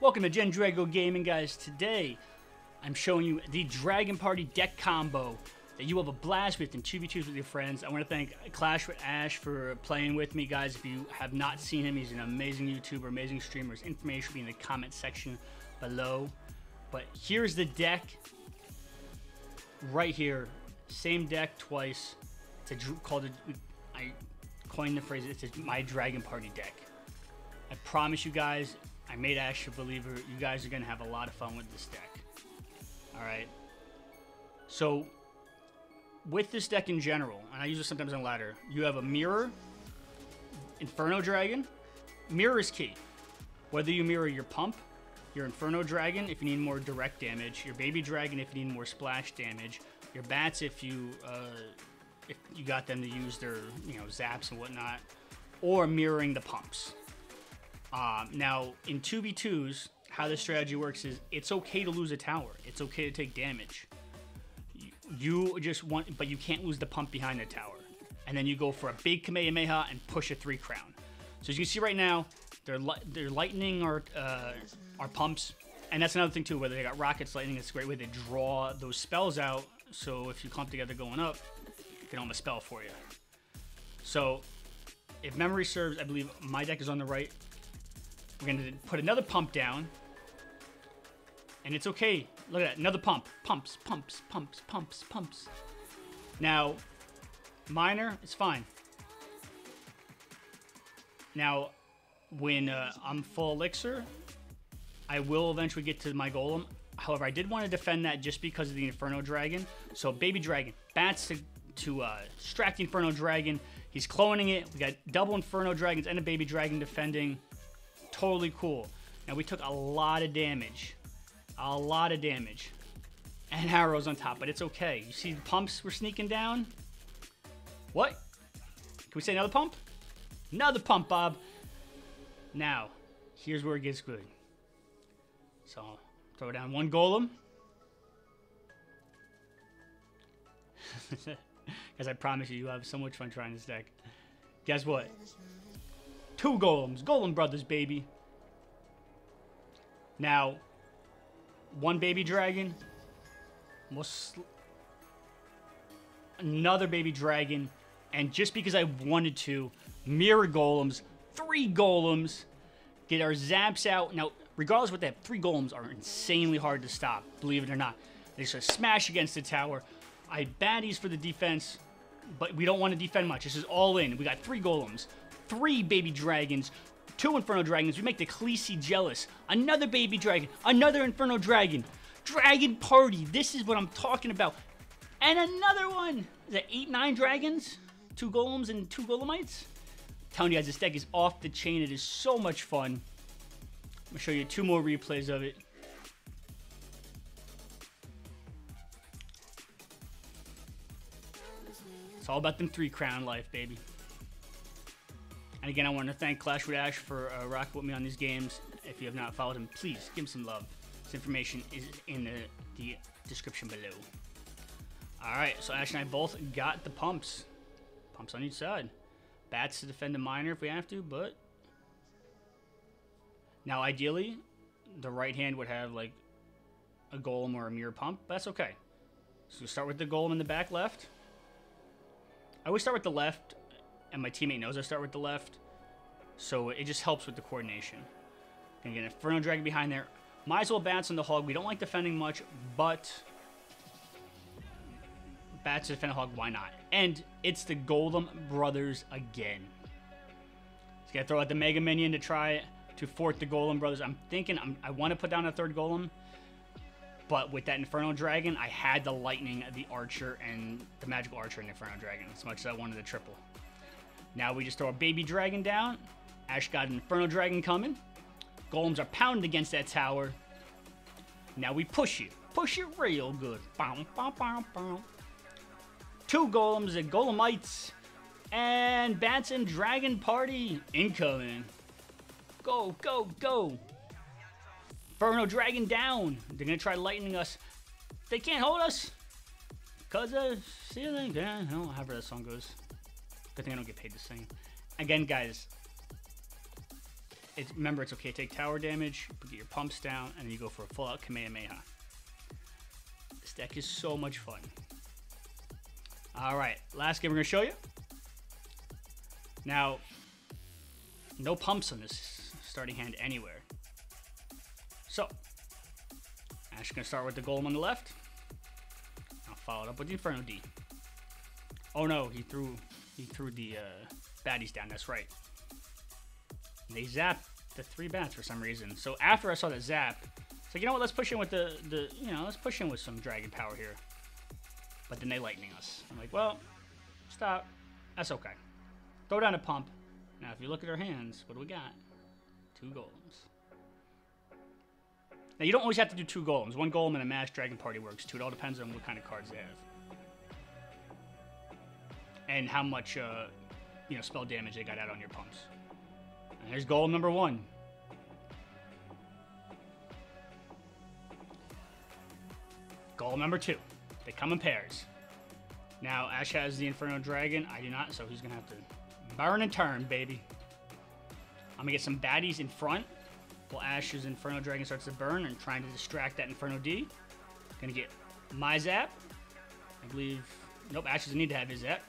Welcome to Gen Drago Gaming, guys. Today, I'm showing you the Dragon Party deck combo that you have a blast with in 2v2s with your friends. I want to thank Clash with Ash for playing with me, guys. If you have not seen him, he's an amazing YouTuber, amazing streamer. His information will be in the comment section below. But here's the deck right here. Same deck twice. It's called, I coined the phrase, it's my Dragon Party deck. I promise you guys, I made Ash a believer. You guys are going to have a lot of fun with this deck. Alright. So, with this deck in general, and I use it sometimes on ladder, you have a mirror, Inferno Dragon. Mirror is key. Whether you mirror your pump, your Inferno Dragon if you need more direct damage, your Baby Dragon if you need more splash damage, your Bats if you got them to use their, you know, zaps and whatnot, or mirroring the pumps. Now, in 2v2s, how this strategy works is it's okay to lose a tower. It's okay to take damage. You just want, but you can't lose the pump behind the tower. And then you go for a big Kamehameha and push a 3-crown. So as you can see right now, they're lightning our pumps. And that's another thing too, whether they got rockets, lightning, it's a great way to draw those spells out. So if you clump together going up, you can almost spell for you. So if memory serves, I believe my deck is on the right. We're going to put another pump down. And it's okay. Look at that. Another pump. Pumps, pumps, pumps, pumps, pumps. Now, minor, it's fine. Now, when I'm full elixir, I will eventually get to my golem. However, I did want to defend that just because of the Inferno Dragon. So, Baby Dragon. Bats to distract the Inferno Dragon. He's cloning it. We got double Inferno Dragons and a Baby Dragon defending. Totally cool. Now, we took a lot of damage. A lot of damage. And arrows on top, but it's okay. You see the pumps were sneaking down? What? Can we say another pump? Another pump, Bob. Now, here's where it gets good. So, throw down one golem. Because I promise you, you'll have so much fun trying this deck. Guess what? Two golems. Golem brothers, baby. Now, one Baby Dragon. Another Baby Dragon. And just because I wanted to, mirror golems. Three golems. Get our zaps out. Now, regardless of what they have, three golems are insanely hard to stop. Believe it or not. They just smash against the tower. I baddies for the defense. But we don't want to defend much. This is all in. We got three golems. Three Baby Dragons. Two Inferno Dragons. We make the Khaleesi jealous. Another Baby Dragon. Another Inferno Dragon. Dragon Party. This is what I'm talking about. And another one. Is that 8, 9 dragons? Two golems and two golemites? I'm telling you guys, this deck is off the chain. It is so much fun. I'm going to show you two more replays of it. It's all about them 3-crown life, baby. And again, I want to thank Clash with Ash for rocking with me on these games. If you have not followed him, please give him some love. His information is in the description below. Alright, so Ash and I both got the pumps. Pumps on each side. Bats to defend the minor if we have to, but... Now, ideally, the right hand would have, like, a golem or a mirror pump, but that's okay. So we start with the golem in the back left. I always start with the left... And my teammate knows I start with the left. So it just helps with the coordination. Gonna get an Inferno Dragon behind there. Might as well Bats on the hog. We don't like defending much, but... Bats to defend a hog, why not? And it's the Golem Brothers again. Just gotta throw out the Mega Minion to try to fork the Golem Brothers. I'm thinking I want to put down a third Golem. But with that Inferno Dragon, I had the Lightning, the Archer, and the Magical Archer and the Inferno Dragon. As much as I wanted the triple. Now we just throw a Baby Dragon down. Ash got an Inferno Dragon coming. Golems are pounded against that tower. Now we push it. Push it real good. Bow, bow, bow, bow. Two golems and golemites. And Bats and Dragon Party incoming. Go, go, go. Inferno Dragon down. They're going to try lightning us. They can't hold us. Because of ceiling. I don't know however that song goes. Good thing I don't get paid to sing. Again, guys, remember, it's okay to take tower damage, but get your pumps down, and then you go for a full out Kamehameha. This deck is so much fun. All right, last game we're gonna show you. Now, no pumps on this starting hand anywhere. So, Ash is gonna start with the Golem on the left. I'll follow it up with the Inferno D. Oh no, he threw the baddies down, that's right. And they zapped the three bats for some reason. So after I saw the zap, it's like, you know what, let's push in with let's push in with some dragon power here. But then they lightning us. I'm like, well, stop. That's okay. Throw down a pump. Now, if you look at our hands, what do we got? Two golems. Now, you don't always have to do two golems. One golem and a mass dragon party works too. It all depends on what kind of cards they have. And how much, spell damage they got out on your pumps. And there's golem number one. Golem number two. They come in pairs. Now, Ash has the Inferno Dragon. I do not, so he's going to have to burn and turn, baby. I'm going to get some baddies in front. Well, Ash's Inferno Dragon starts to burn and trying to distract that Inferno D. Going to get my zap. I believe... Nope, Ash doesn't need to have his zap.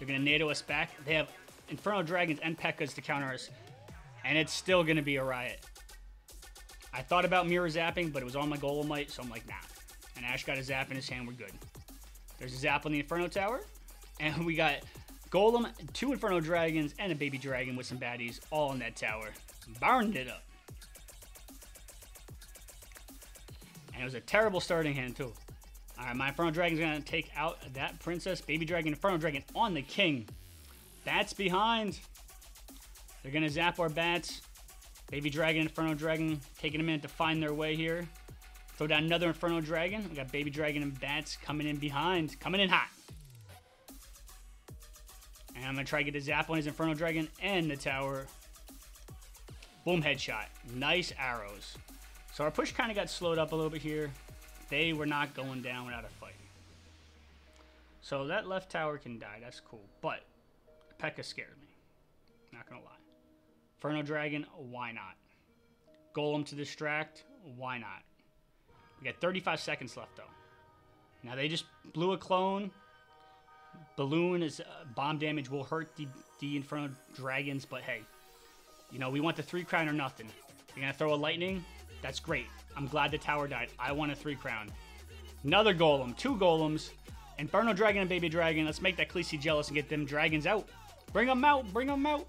They're going to NATO us back. They have Inferno Dragons and Pekkas to counter us. And it's still going to be a riot. I thought about mirror zapping, but it was on my Golemite, so I'm like, nah. And Ash got a zap in his hand. We're good. There's a zap on the Inferno Tower. And we got Golem, two Inferno Dragons, and a baby dragon with some baddies all on that tower. Burned it up. And it was a terrible starting hand, too. All right, my Inferno Dragon's going to take out that princess. Baby dragon, Inferno Dragon on the king. Bats behind. They're going to zap our bats. Baby dragon, Inferno Dragon taking a minute to find their way here. Throw down another Inferno Dragon. We got Baby Dragon and Bats coming in behind. Coming in hot. And I'm going to try to get a zap on his Inferno Dragon and the tower. Boom, headshot. Nice arrows. So our push kind of got slowed up a little bit here. They were not going down without a fight. So that left tower can die. That's cool. But Pekka scared me. Not going to lie. Inferno Dragon, why not? Golem to distract, why not? We got 35 seconds left, though. Now, they just blew a clone. Balloon is bomb damage will hurt the Inferno Dragons, but hey, we want the three crown or nothing. You're going to throw a lightning? That's great. I'm glad the tower died. I want a three crown. Another golem, two golems, and Inferno Dragon and Baby Dragon. Let's make that Khaleesi jealous and get them dragons out. Bring them out. Bring them out.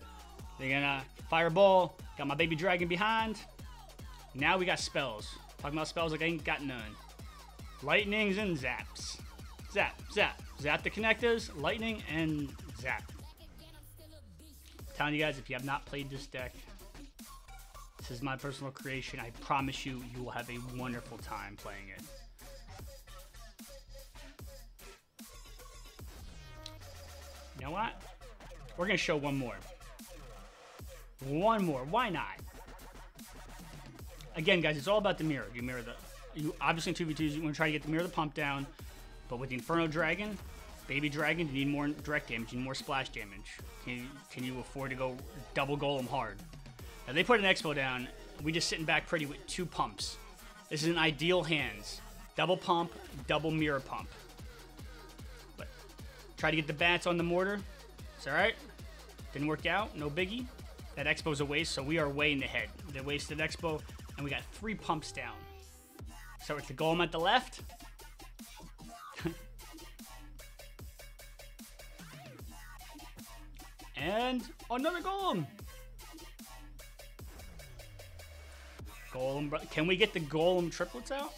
They're going to fireball. Got my Baby Dragon behind. Now we got spells. Talking about spells like I ain't got none. Lightnings and zaps. Zap, zap. Zap the connectors, lightning, and zap. I'm telling you guys, if you have not played this deck, this is my personal creation. I promise you, you will have a wonderful time playing it. You know what? We're going to show one more. One more. Why not? Again, guys, it's all about the mirror. You obviously in 2v2s, you want to try to get the mirror the pump down, but with the Inferno Dragon, Baby Dragon, you need more direct damage, you need more splash damage. Can you afford to go double golem hard? Now they put an expo down. We just sitting back pretty with two pumps. This is an ideal hands. Double pump, double mirror pump. But try to get the bats on the mortar. It's all right. Didn't work out. No biggie. That expo's a waste, so we are way in the head. They wasted expo. And we got three pumps down. Start with the golem at the left. And another golem. Golem. Can we get the golem triplets out?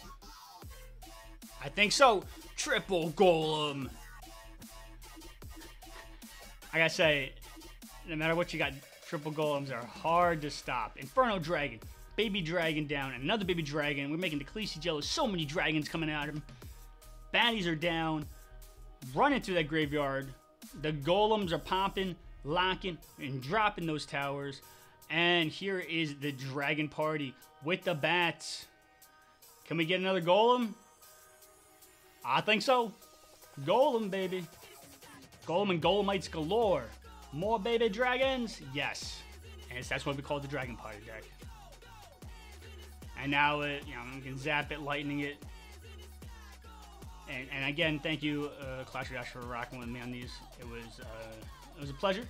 I think so. Triple golem. I gotta say, no matter what you got, triple golems are hard to stop. Inferno Dragon. Baby Dragon down, and another Baby Dragon. We're making the Khaleesi jealous. So many dragons coming at him. Baddies are down. Running through that graveyard. The golems are popping, locking, and dropping those towers. And here is the dragon party with the bats. Can we get another golem? I think so. Golem, baby. Golem and golemites galore. More baby dragons? Yes. And that's what we call the Dragon Pyre deck. And now it, you know, you can zap it, lightning it. And again, thank you, Clash with Ash, for rocking with me on these. It was a pleasure.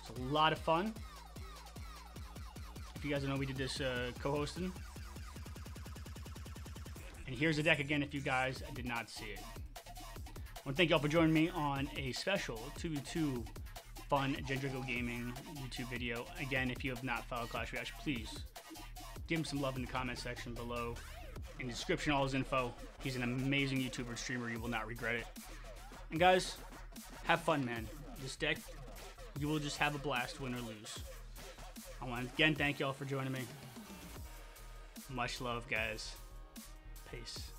It's a lot of fun. If you guys don't know, we did this co-hosting. And here's the deck again if you guys did not see it. I want to thank y'all for joining me on a special 2v2 fun Gen Drago Gaming YouTube video. Again, if you have not followed Clash with Ash, please give him some love in the comment section below. In the description, all his info. He's an amazing YouTuber and streamer. You will not regret it. And guys, have fun, man. This deck, you will just have a blast, win or lose. I want to again thank y'all for joining me. Much love, guys. Peace.